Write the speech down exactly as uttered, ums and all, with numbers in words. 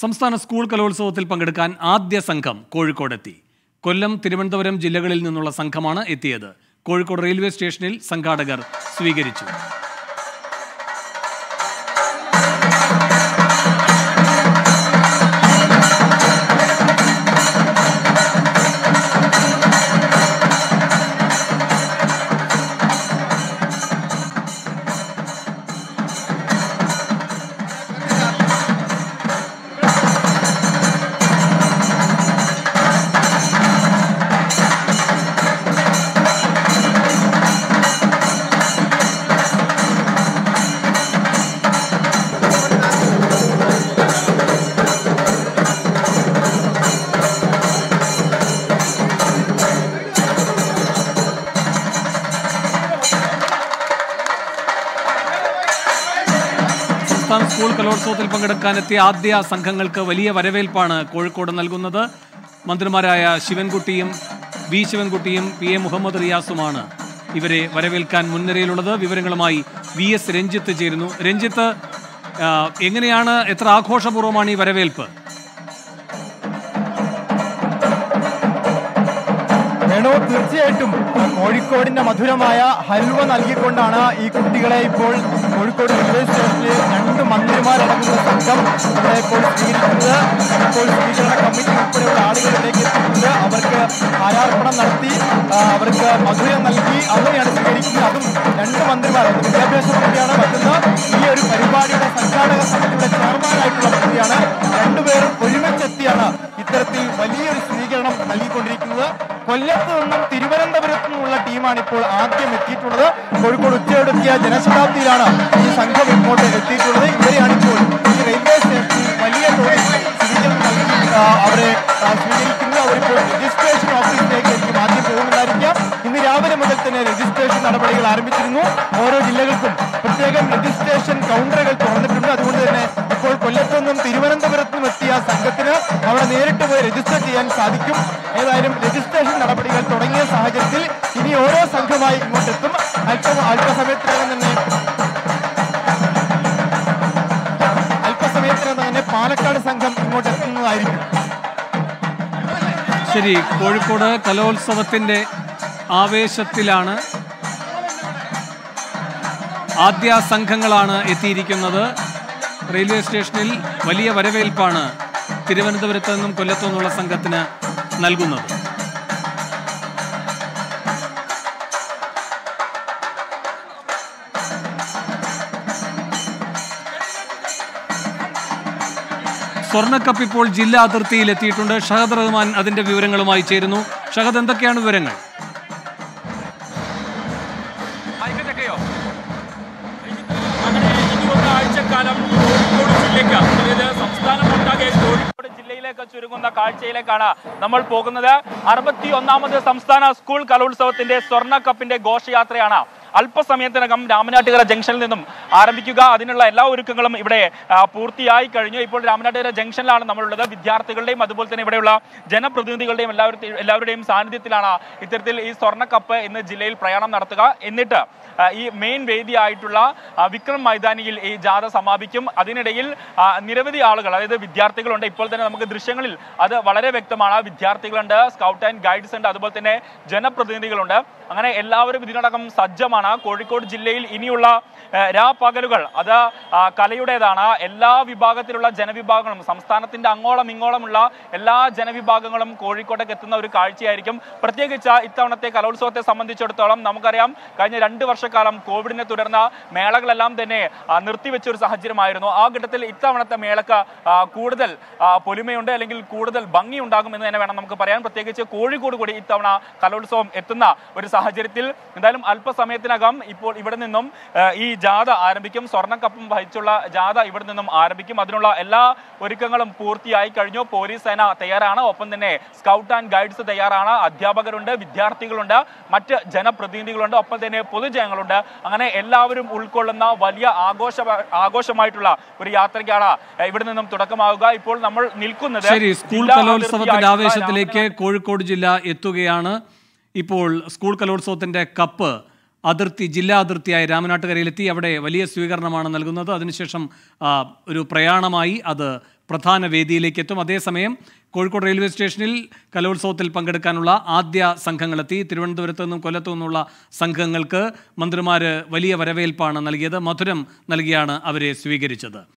സംസ്ഥാന സ്കൂൾ കലോത്സവത്തിൽ പങ്കെടുക്കാൻ ആദ്യ സംഘം കോഴിക്കോടെത്തി. കൊല്ലം, തിരുവനന്തപുരം ജില്ലകളിൽ നിന്നുള്ള സംഘമാണ് എത്തിയത്. കോഴിക്കോട് റെയിൽവേ സ്റ്റേഷനിൽ സംഘാടകർ സ്വീകരിച്ചു. സംസ്ഥാന സ്കൂൾ കലോത്സവത്തിൽ പങ്കെടുക്കാനെത്തിയ ആദ്യ സംഘങ്ങൾക്ക് വലിയ വരവേൽപ്പാണ് കോഴിക്കോട് നൽകുന്നത്. മന്ത്രിമാരായ ശിവൻകുട്ടിയും വി ശിവൻകുട്ടിയും പി എ മുഹമ്മദ് റിയാസുമാണ് ഇവരെ വരവേൽക്കാൻ മുൻനിരയിലുള്ളത്. വിവരങ്ങളുമായി വി എസ് രഞ്ജിത്ത് ചേരുന്നു. രഞ്ജിത്ത്, എങ്ങനെയാണ്, എത്ര ആഘോഷപൂർവ്വമാണ് ഈ വരവേൽപ്പ്? തീർച്ചയായിട്ടും കോഴിക്കോടിന്റെ മധുരമായ ഹൽവ നൽകിക്കൊണ്ടാണ് ഈ കുട്ടികളെ ഇപ്പോൾ കോഴിക്കോട് റെയിൽവേ സ്റ്റേഷനിലെ രണ്ട് മന്ത്രിമാരടങ്ങുന്ന സംഘം ഇവിടെ ഇപ്പോൾ സ്വീകരിക്കുന്നത്. ഇപ്പോൾ സ്വീകരണ കമ്മിറ്റി ഉൾപ്പെടെയുള്ള ആളുകളിലേക്ക് എത്തിയിട്ടുണ്ട്. അവർക്ക് ആരാർപ്പണം നടത്തി അവർക്ക് മധുരം നൽകി അവരെയാണ് സ്വീകരിക്കുന്നത്. അതും രണ്ട് മന്ത്രിമാർ, ഒന്ന് വിദ്യാഭ്യാസ മന്ത്രിയാണ്, മറ്റൊന്ന് ഈ ഒരു പരിപാടിയുടെ സംഘാടക സമിതിയുടെ ചെയർമാനായിട്ടുള്ള മന്ത്രിയാണ്. രണ്ടുപേരും ഒരുമിച്ചെത്തിയാണ് ഇത്തരത്തിൽ വലിയൊരു സ്വീകരണം നൽകിക്കൊണ്ടിരിക്കുന്നത്. കൊല്ലത്ത് നിന്നും തിരുവനന്തപുരത്തു നിന്നുള്ള ടീമാണ് ഇപ്പോൾ ആദ്യം എത്തിയിട്ടുള്ളത്. കോഴിക്കോട് ഉച്ചയോടെത്തിയ ജനശതാബ്ദിയിലാണ് ഈ സംഘം ഇങ്ങോട്ട് എത്തിയിട്ടുള്ളത്. ഇവരെയാണ് ഇപ്പോൾ ഈ റെയിൽവേ സ്റ്റേഷനിൽ വലിയ തോതിൽ അവരെ സ്വീകരിക്കുന്നത്. അവരിപ്പോൾ രജിസ്ട്രേഷൻ ഓഫീസിലേക്ക് ആയിരിക്കും ആദ്യം പോകുന്നതായിരിക്കാം. ഇന്ന് രാവിലെ മുതൽ തന്നെ രജിസ്ട്രേഷൻ നടപടികൾ ആരംഭിച്ചിരുന്നു. ഓരോ ജില്ലകൾക്കും പ്രത്യേകം രജിസ്ട്രേഷൻ കൗണ്ടറുകൾ തുറന്നിട്ടുണ്ട്. അതുകൊണ്ട് തന്നെ ഇപ്പോൾ കൊല്ലത്തുനിന്നും തിരുവനന്തപുരത്തും എത്തിയ സംഘത്തിന് അവിടെ നേരിട്ട് പോയി രജിസ്റ്റർ ചെയ്യാൻ സാധിക്കും. ഏതായാലും രജിസ്ട്രേഷൻ നടപടികൾ തുടങ്ങിയ സാഹചര്യത്തിൽ ഇനി ഓരോ സംഘമായി ഇങ്ങോട്ടെത്തും. അല്പം അല്പസമയത്തിനകം തന്നെ അല്പസമയത്തിനകം തന്നെ പാലക്കാട് സംഘം ഇങ്ങോട്ടെത്തുന്നതായിരിക്കും. ശരി, കോഴിക്കോട് കലോത്സവത്തിന്റെ ആവേശത്തിലാണ് ആദ്യ സംഘങ്ങളാണ് എത്തിയിരിക്കുന്നത്. റെയിൽവേ സ്റ്റേഷനിൽ വലിയ വരവേൽപ്പാണ് തിരുവനന്തപുരത്ത് നിന്നും കൊല്ലത്തു നിന്നുള്ള സംഘത്തിന് നൽകുന്നത്. സ്വർണ്ണക്കപ്പ് ഇപ്പോൾ ജില്ലാ അതിർത്തിയിൽ എത്തിയിട്ടുണ്ട്. ഷഹദ് റഹ്മാൻ അതിന്റെ വിവരങ്ങളുമായി ചേരുന്നു. ഷഹദ്, എന്തൊക്കെയാണ് വിവരങ്ങൾ? ചുരുങ്ങുന്ന കാഴ്ചയിലേക്കാണ് നമ്മൾ പോകുന്നത്. അറുപത്തി ഒന്നാമത് സംസ്ഥാന സ്കൂൾ കലോത്സവത്തിന്റെ സ്വർണ്ണ കപ്പിന്റെ ഘോഷയാത്രയാണ് അല്പസമയത്തിനകം രാമനാട്ടുകര ജംഗ്ഷനിൽ നിന്നും ആരംഭിക്കുക. അതിനുള്ള എല്ലാ ഒരുക്കങ്ങളും ഇവിടെ പൂർത്തിയായി കഴിഞ്ഞു. ഇപ്പോൾ രാമനാട്ടുകര ജംഗ്ഷനിലാണ് നമ്മളുള്ളത്. വിദ്യാർത്ഥികളുടെയും അതുപോലെ തന്നെ ഇവിടെയുള്ള ജനപ്രതിനിധികളുടെയും എല്ലാവരും എല്ലാവരുടെയും സാന്നിധ്യത്തിലാണ് ഇത്തരത്തിൽ ഈ സ്വർണ്ണ കപ്പ് ഇന്ന് ജില്ലയിൽ പ്രയാണം നടത്തുക. എന്നിട്ട് ഈ മെയിൻ വേദിയായിട്ടുള്ള വിക്രം മൈതാനിയിൽ ഈ ജാഥ സമാപിക്കും. അതിനിടയിൽ നിരവധി ആളുകൾ, അതായത് വിദ്യാർത്ഥികളുണ്ട്. ഇപ്പോൾ തന്നെ നമുക്ക് ദൃശ്യങ്ങളിൽ അത് വളരെ വ്യക്തമാണ്. വിദ്യാർത്ഥികളുണ്ട്, സ്കൗട്ട് ആൻഡ് ഗൈഡ്സ് ഉണ്ട്, അതുപോലെ തന്നെ ജനപ്രതിനിധികളുണ്ട്. അങ്ങനെ എല്ലാവരും ഇതിനോടകം സജ്ജമാണ്. കോഴിക്കോട് ജില്ലയിൽ ഇനിയുള്ള രാപ്പകലുകൾ അത് കലയുടേതാണ്. എല്ലാ വിഭാഗത്തിലുള്ള ജനവിഭാഗങ്ങളും, സംസ്ഥാനത്തിന്റെ അങ്ങോളം ഇങ്ങോളമുള്ള എല്ലാ ജനവിഭാഗങ്ങളും കോഴിക്കോട്ടേക്ക് എത്തുന്ന ഒരു കാഴ്ചയായിരിക്കും. പ്രത്യേകിച്ച് ഇത്തവണത്തെ കലോത്സവത്തെ സംബന്ധിച്ചിടത്തോളം നമുക്കറിയാം, കഴിഞ്ഞ രണ്ട് വർഷക്കാലം കോവിഡിനെ തുടർന്ന് മേളകളെല്ലാം തന്നെ നിർത്തിവെച്ചൊരു സാഹചര്യമായിരുന്നു. ആ ഘട്ടത്തിൽ ഇത്തവണത്തെ മേളക്ക് കൂടുതൽ പൊലിമയുണ്ട്, അല്ലെങ്കിൽ കൂടുതൽ ഭംഗി ഉണ്ടാകും എന്ന് തന്നെ വേണം നമുക്ക് പറയാൻ. പ്രത്യേകിച്ച് കോഴിക്കോട് കൂടി ഇത്തവണ കലോത്സവം എത്തുന്ന ഒരു സാഹചര്യത്തിൽ എന്തായാലും അല്പസമയത്ത് ഇപ്പോൾ ഇവിടെ നിന്നും ഈ ജാഥ ആരംഭിക്കും. സ്വർണ്ണക്കപ്പും വഹിച്ചുള്ള ജാഥ ഇവിടെ നിന്നും ആരംഭിക്കും. അതിനുള്ള എല്ലാ ഒരുക്കങ്ങളും പൂർത്തിയായി കഴിഞ്ഞു. പോലീസ് സേന തയ്യാറാണ്, ഒപ്പം തന്നെ സ്കൗട്ട് ആൻഡ് ഗൈഡ്സ് തയ്യാറാണ്. അധ്യാപകരുണ്ട്, വിദ്യാർത്ഥികളുണ്ട്, മറ്റ് ജനപ്രതിനിധികളുണ്ട്, ഒപ്പം തന്നെ പൊതുജനങ്ങളുണ്ട്. അങ്ങനെ എല്ലാവരും ഉൾക്കൊള്ളുന്ന വലിയ ആഘോഷ ആഘോഷമായിട്ടുള്ള ഒരു യാത്രയ്ക്കാണ് ഇവിടെ നിന്നും തുടക്കമാവുക. ഇപ്പോൾ നമ്മൾ നിൽക്കുന്നത് സ്കൂൾ കലോത്സവത്തിന്റെ ആവേശത്തിലേക്ക് കോഴിക്കോട് ജില്ല എത്തുകയാണ്. ഇപ്പോൾ സ്കൂൾ കലോത്സവത്തിന്റെ കപ്പ് അതിർത്തി ജില്ലാ അതിർത്തിയായ രാമനാട്ടുകരയിലെത്തി. അവിടെ വലിയ സ്വീകരണമാണ് നൽകുന്നത്. അതിനുശേഷം ഒരു പ്രയാണമായി അത് Prathana Vedi Leketum Ade Samayam, Kozhikode Railway Stationil, Kalotsathil Pankedukkanula, Adya Sanghangaleti, Thiruvananthapurathu ninnum Kollathu ninnulla Sanghangalkku, Mantrimaru Valiya Varavelppanu Nalkiyathu, Mathuram Nalkiyanu Avare Sweekarichathu.